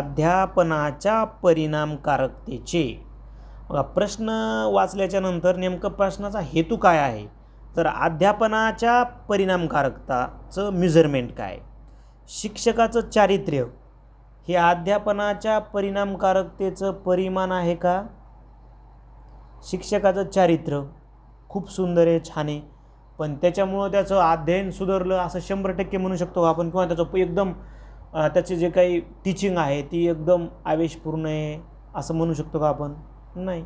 अध्यापनाच्या परिणामकारकतेचे प्रश्न वाचल्याच्यानंतर नेमकं प्रश्नाचा हेतू काय आहे, तर अध्यापनाच्या परिणामकारकताचं मेजरमेंट काय, शिक्षकाचं चारित्र्य हे अध्यापनाच्या परिणामकारकतेचं परिमाण आहे का. शिक्षकाचं चारित्र्य खूप सुंदर आहे, छान आहे, पण त्याच्यामुळं त्याचं अध्ययन सुधारलं असं 100% म्हणू शकतो आपण, किंवा त्याचं एकदम त्याचे जे काही टीचिंग आहे ती एकदम आवेशपूर्ण आहे असं म्हणू शकतो का आपण, नाही.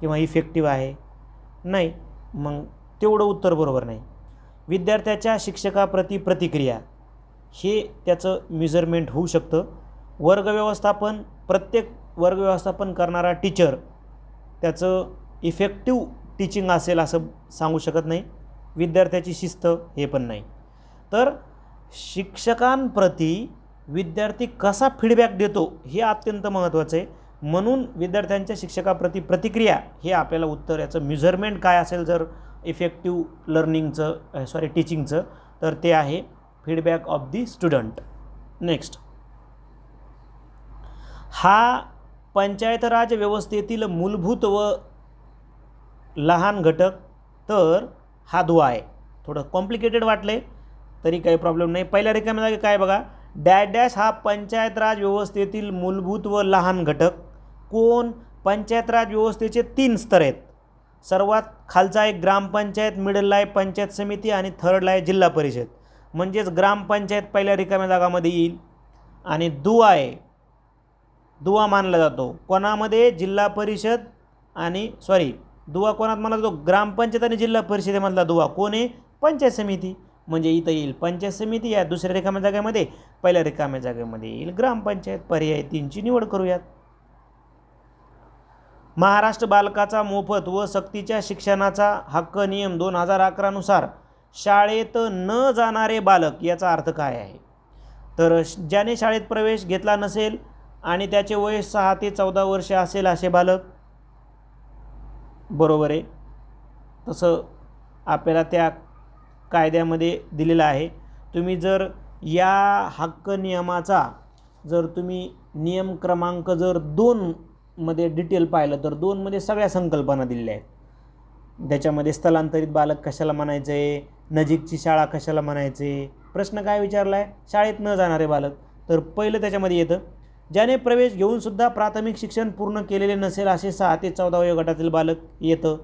किंवा इफेक्टिव्ह आहे, नाही. मग तेवढं उत्तर बरोबर नाही. विद्यार्थ्याच्या शिक्षकाप्रती प्रतिक्रिया हे त्याचं मेजरमेंट होऊ शकतं. वर्गव्यवस्थापन, प्रत्येक वर्गव्यवस्थापन करणारा टीचर त्याचं इफेक्टिव्ह टीचिंग असेल असं सांगू शकत नाही. विद्यार्थ्याची शिस्त हे पण नाही. तर शिक्षकांप्रती विद्यार्थी कसा फीडबॅक देतो हे अत्यंत महत्त्वाचं आहे, म्हणून विद्यार्थ्यांच्या शिक्षकाप्रती प्रतिक्रिया हे आपल्याला उत्तर याचं मेजरमेंट काय असेल जर इफेक्टिव्ह लर्निंगचं टीचिंगचं, तर ते आहे feedback of the student. Next हा पंचायत राज व्यवस्थेतील मूलभूत व लहान घटक, तर हा दुवा आहे. थोडं कॉम्प्लिकेटेड वाटले तरी काही प्रॉब्लेम नाही. पहिल्या रिकाम्या जागी काय बघा, डॅश डॅश हा पंचायत राज व्यवस्थेतील मूलभूत व लहान घटक कोण. पंचायत राज व्यवस्थेचे 3 स्तर आहेत. सर्वात खालचा आहे ग्रामपंचायत, मिडलला आहे पंचायत समिती आणि थर्डला आहे जिल्हा परिषद. म्हणजेच ग्रामपंचायत पहिल्या रिकाम्या जागामध्ये येईल आणि दुवा आहे, दुवा मानला जातो कोणामध्ये, जिल्हा परिषद आणि दुवा कोणात मानला जातो, ग्रामपंचायत आणि जिल्हा परिषदेमधला दुवा कोण आहे, पंचायत समिती. म्हणजे इथं येईल पंचायत समिती, या दुसऱ्या रिकाम्या जागेमध्ये, पहिल्या रिकाम्या जागेमध्ये येईल ग्रामपंचायत. पर्याय 3ची निवड करूयात. महाराष्ट्र बालकाचा मोफत व सक्तीच्या शिक्षणाचा हक्क नियम 2011 नुसार शाळेत न जाणारे बालक याचा अर्थ काय आहे, तर ज्याने शाळेत प्रवेश घेतला नसेल आणि त्याचे वय 6 ते 14 वर्षे असेल असे बालक, बरोबर आहे. तसं आपल्याला त्या कायद्यामध्ये दिलेलं आहे. तुम्ही जर या हक्क नियमाचा जर तुम्ही नियम क्रमांक जर 2 मध्ये डिटेल पाहिलं तर 2 मध्ये सगळ्या संकल्पना दिलेल्या आहेत. त्याच्यामध्ये स्थलांतरित बालक कशाला म्हणायचं आहे, नजीकची शाळा कशाला म्हणायचे, प्रश्न काय विचारला आहे, शाळेत न जाणारे बालक. तर पहिलं त्याच्यामध्ये येतं, ज्याने प्रवेश घेऊनसुद्धा प्राथमिक शिक्षण पूर्ण केलेले नसेल असे 6 ते 14 वयोगटातील बालक येतं.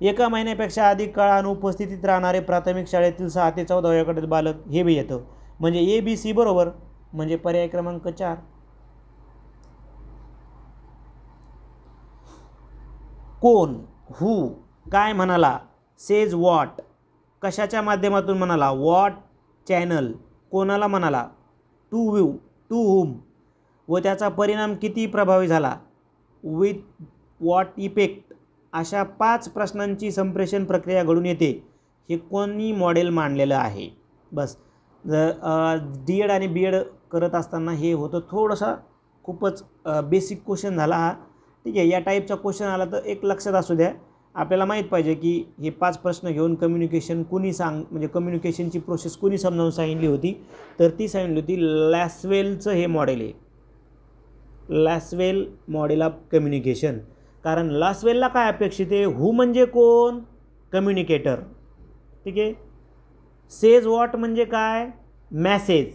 एका महिन्यापेक्षा अधिक काळ अनुपस्थितीत राहणारे प्राथमिक शाळेतील 6 ते 14 वयोगटातील बालक हे बी येतं. म्हणजे ABC बरोबर, म्हणजे पर्याय क्रमांक 4. कोण, हू, काय म्हणाला, सेज व्हॉट, कशाच्या माध्यमातून म्हणाला, व्हॉट चॅनल, कोणाला म्हणाला, टू व्ह्यू, टू हुम, व त्याचा परिणाम किती प्रभावी झाला, विथ व्हॉट इफेक्ट, अशा 5 प्रश्नांची संप्रेषण प्रक्रिया घडून येते. हे कोणी मॉडेल मांडलेलं आहे. बस DEd आणि BEd करत असताना हे होतं. थोडासा खूपच बेसिक क्वेश्चन झाला हा, ठीक आहे. या टाईपचा क्वेश्चन आला तर एक लक्षात असू द्या, आपल्याला माहीत पाहिजे की हे 5 प्रश्न घेऊन कम्युनिकेशन कुणी म्हणजे कम्युनिकेशनची प्रोसेस कुणी समजावून सांगितली होती, तर ती सांगितली होती लॅसवेलचं हे मॉडेल आहे, लॅसवेल मॉडेल ऑफ कम्युनिकेशन. कारण लॅसवेलला काय अपेक्षित आहे, हू म्हणजे कोण, कम्युनिकेटर, ठीक आहे. सेज व्हॉट म्हणजे काय, मॅसेज,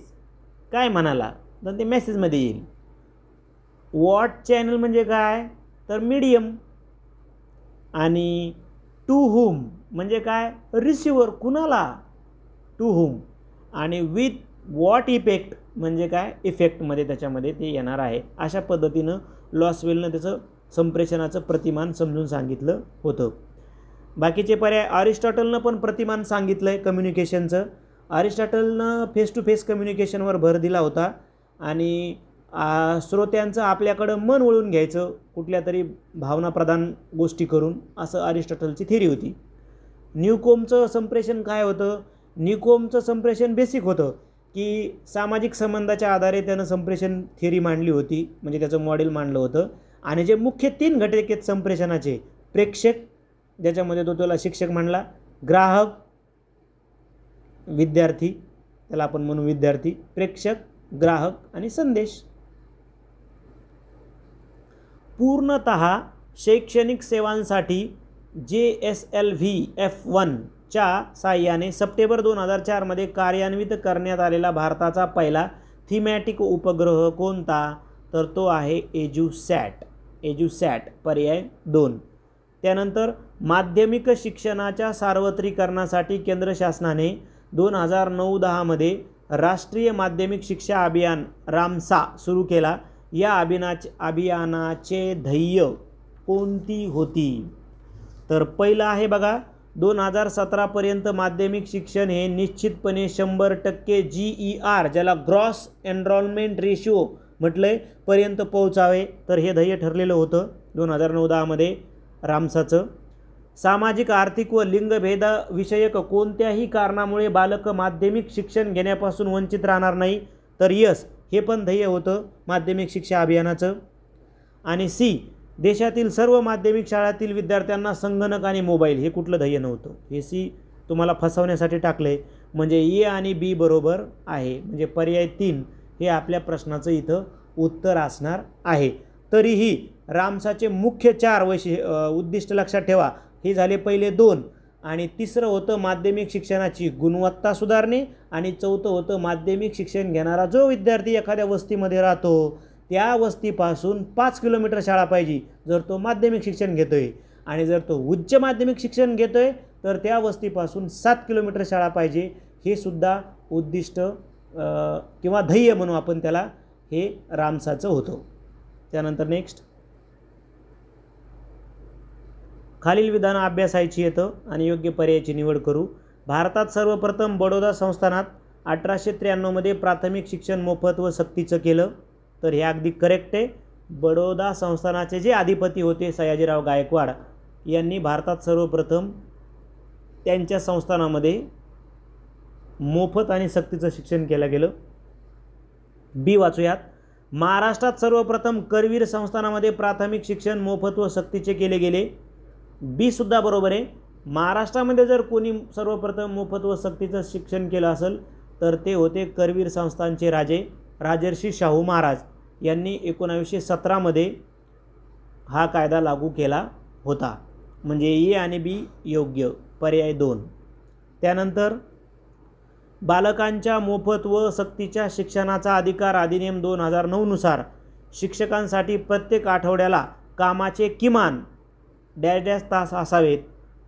काय म्हणाला तर ते मॅसेजमध्ये येईल. व्हॉट चॅनल म्हणजे काय, तर मीडियम. आणि टू होम म्हणजे काय, रिसिवर कुणाला, टू होम, आणि विथ वॉट इफेक्ट म्हणजे काय, इफेक्टमध्ये त्याच्यामध्ये ते येणार आहे. अशा पद्धतीनं लॉसवेलनं त्याचं संप्रेषणाचं प्रतिमान समजून सांगितलं होतं. बाकीचे पर्याय अरिस्टॉटलनं पण प्रतिमान सांगितलं आहे कम्युनिकेशनचं. अरिस्टॉटलनं फेस टू फेस कम्युनिकेशनवर भर दिला होता आणि श्रोत्यांचं आपल्याकडं मन वळून घ्यायचं कुठल्या तरी भावनाप्रधान गोष्टी करून, असं अरिस्टॉटलची थिअरी होती. न्यूकोमचं संप्रेषण काय होतं, न्यूकोमचं संप्रेषण बेसिक होतं की सामाजिक संबंधाच्या आधारे त्यानं संप्रेषण थिअरी मांडली होती, म्हणजे त्याचं मॉडेल मांडलं होतं. आणि जे मुख्य तीन घटक आहेत संप्रेषणाचे, प्रेक्षक ज्याच्यामध्ये तो त्याला शिक्षक मांडला, ग्राहक विद्यार्थी त्याला आपण म्हणू विद्यार्थी, प्रेक्षक, ग्राहक आणि संदेश. पूर्णतः शैक्षणिक सेवांसाठी JSLV F1 च्या साहाय्याने सप्टेंबर 2004 मध्ये कार्यान्वित करण्यात आलेला भारताचा पहिला थीमॅटिक उपग्रह कोणता, तर तो आहे एज्युसॅट. एज्युसॅट पर्याय 2. त्यानंतर माध्यमिक शिक्षणाच्या सार्वत्रिकरणासाठी केंद्र शासनाने 2009-10 मध्ये राष्ट्रीय माध्यमिक शिक्षा अभियान रामसा सुरू केला. या अभियानाचे ध्येय कोणती होती, तर पहिलं आहे बघा 2017 पर्यंत माध्यमिक शिक्षण हे निश्चितपणे 100% GER ज्याला ग्रॉस एनरोलमेंट रेशिओ म्हटलं आहे पर्यंत पोहोचावे, तर हे ध्येय ठरलेलं होतं 2009-10 मध्ये रामसाचं. सामाजिक आर्थिक व लिंगभेदाविषयक कोणत्याही कारणामुळे बालक माध्यमिक शिक्षण घेण्यापासून वंचित राहणार नाही, तर यस हे पण ध्येय होतं माध्यमिक शिक्षा अभियानाचं. आणि C देशातील सर्व माध्यमिक शाळांतील विद्यार्थ्यांना संगणक आणि मोबाईल हे कुठलं ध्येय नव्हतं, हे C तुम्हाला फसवण्यासाठी टाकलं आहे, म्हणजे A आणि B बरोबर आहे, म्हणजे पर्याय 3 हे आपल्या प्रश्नाचं इथं उत्तर असणार आहे. तरीही रामसाचे मुख्य 4 उद्दिष्ट लक्षात ठेवा, हे झाले पहिले 2 आणि 3रं होतं माध्यमिक शिक्षणाची गुणवत्ता सुधारणे आणि 4थं होतं माध्यमिक शिक्षण घेणारा जो विद्यार्थी एखाद्या वस्तीमध्ये राहतो त्या वस्तीपासून 5 किलोमीटर शाळा पाहिजे जर तो माध्यमिक शिक्षण घेतोय, आणि जर तो उच्च माध्यमिक शिक्षण घेतोय तर त्या वस्तीपासून 7 किलोमीटर शाळा पाहिजे. हे सुद्धा उद्दिष्ट किंवा ध्येय म्हणू आपण त्याला, हे रामसाचं होतं. त्यानंतर नेक्स्ट खालील विधानं अभ्यासायची येतं आणि योग्य पर्यायाची निवड करू. भारतात सर्वप्रथम बडोदा संस्थानात 1893 मध्ये प्राथमिक शिक्षण मोफत व सक्तीचं केलं, तर हे अगदी करेक्ट आहे. बडोदा संस्थानाचे जे अधिपती होते सयाजीराव गायकवाड यांनी भारतात सर्वप्रथम त्यांच्या संस्थानामध्ये मोफत आणि सक्तीचं शिक्षण केलं गेलं. B वाचूयात. महाराष्ट्रात सर्वप्रथम करवीर संस्थानामध्ये प्राथमिक शिक्षण मोफत व सक्तीचे केले गेले. B सुद्धा बरोबर आहे. महाराष्ट्रामध्ये जर कोणी सर्वप्रथम मोफत व सक्तीचं शिक्षण केलं असेल तर ते होते करवीर संस्थांचे राजे राजर्षी शाहू महाराज यांनी 1917 मध्ये हा कायदा लागू केला होता, म्हणजे A आणि B योग्य पर्याय 2. त्यानंतर बालकांच्या मोफत व सक्तीच्या शिक्षणाचा अधिकार अधिनियम 2009 नुसार शिक्षकांसाठी प्रत्येक आठवड्याला कामाचे किमान डॅश तास असावेत,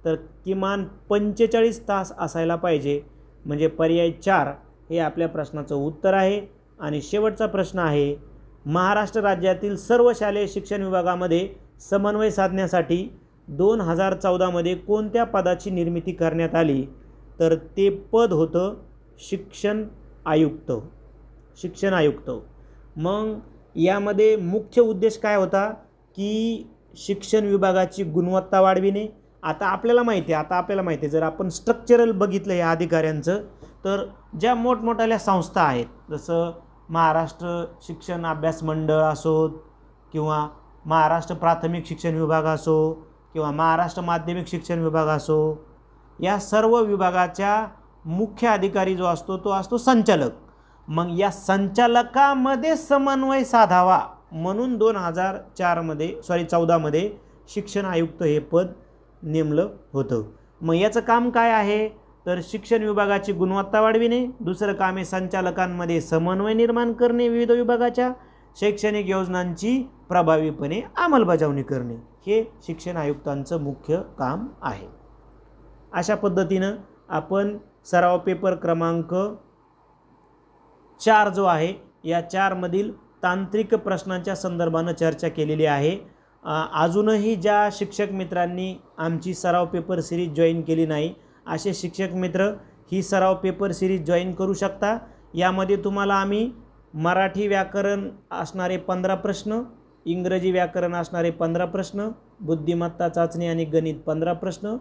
तर किमान 45 तास असायला पाहिजे, म्हणजे पर्याय 4 हे आपल्या प्रश्नाचं उत्तर आहे. आणि शेवटचा प्रश्न आहे, महाराष्ट्र राज्यातील सर्व शालेय शिक्षण विभागामध्ये समन्वय साधण्यासाठी 2014 मध्ये कोणत्या पदाची निर्मिती करण्यात आली, तर ते पद होतं शिक्षण आयुक्त. शिक्षण आयुक्त मग यामध्ये मुख्य उद्देश काय होता की शिक्षण विभागाची गुणवत्ता वाढविणे. आता आपल्याला माहिती आहे जर आपण स्ट्रक्चरल बघितलं या अधिकाऱ्यांचं, तर ज्या मोठमोठ्या संस्था आहेत जसं महाराष्ट्र शिक्षण अभ्यास मंडळ असो किंवा महाराष्ट्र प्राथमिक शिक्षण विभाग असो किंवा महाराष्ट्र माध्यमिक शिक्षण विभाग असो, या सर्व विभागाच्या मुख्य अधिकारी जो असतो तो असतो संचालक. मग या संचालकामध्ये समन्वय साधावा म्हणून 2014 मध्ये शिक्षण आयुक्त हे पद नेमलं होतं. मग याचं काम काय आहे, तर शिक्षण विभागाची गुणवत्ता वाढविणे, दुसरं काम आहे संचालकांमध्ये समन्वय निर्माण करणे, विविध विभागाच्या शैक्षणिक योजनांची प्रभावीपणे अंमलबजावणी करणे, हे शिक्षण आयुक्तांचं मुख्य काम आहे. अशा पद्धतीने आपण सराव पेपर क्रमांक 4 जो आहे या 4 मधील तांत्रिक प्रश्नांच्या संदर्भाने चर्चा केलेली आहे। अजूनही ज्या शिक्षक मित्रांनी आमची सराव पेपर सीरीज जॉईन केली नाही असे शिक्षक मित्र ही सराव पेपर सीरीज जॉईन करू शकता। यामध्ये तुम्हाला आम्ही मराठी व्याकरण असणारे 15 प्रश्न, इंग्रजी व्याकरण असणारे 15 प्रश्न, बुद्धिमत्ता चाचणी आणि गणित 15 प्रश्न,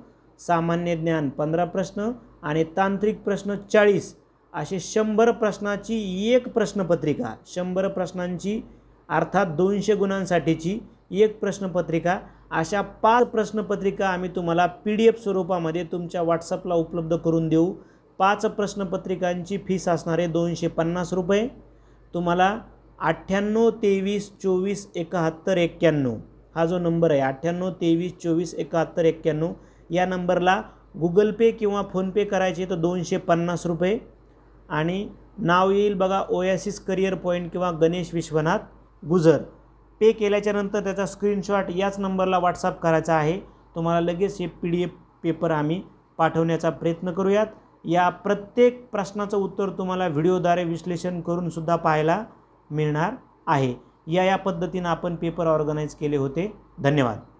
सामान्य ज्ञान 15 प्रश्न आणि तांत्रिक प्रश्न 40 असे 100 प्रश्नाची एक प्रश्नपत्रिका, 100 प्रश्नांची अर्थात 200 गुणांसाठीची एक प्रश्नपत्रिका अशा 5 प्रश्नपत्रिका आम्ही तुम्हाला PDF स्वरूपामध्ये तुमच्या WhatsAppला उपलब्ध करून देऊ। 5 प्रश्नपत्रिकांची फीस असणार आहे 250 रुपये। तुम्हाला 9823247191 हा जो नंबर आहे 9823247191 या नंबरला गुगल पे किंवा फोन पे करायचे तर 250 रुपये आणि नाव येईल बघा ओएसिस करिअर पॉइंट किंवा गणेश विश्वनाथ गुजर। पे केल्याच्यानंतर त्याचा स्क्रीनशॉट याच नंबरला WhatsApp करायचा आहे। तुम्हाला लगेच हे PDF पेपर आम्ही पाठवण्याचा प्रयत्न करूयात। या प्रत्येक प्रश्नाचं उत्तर तुम्हाला व्हिडिओद्वारे विश्लेषण करून सुद्धा पाहायला मिळणार आहे। या पद्धतीने आपण पेपर ऑर्गनाइज केले होते। धन्यवाद।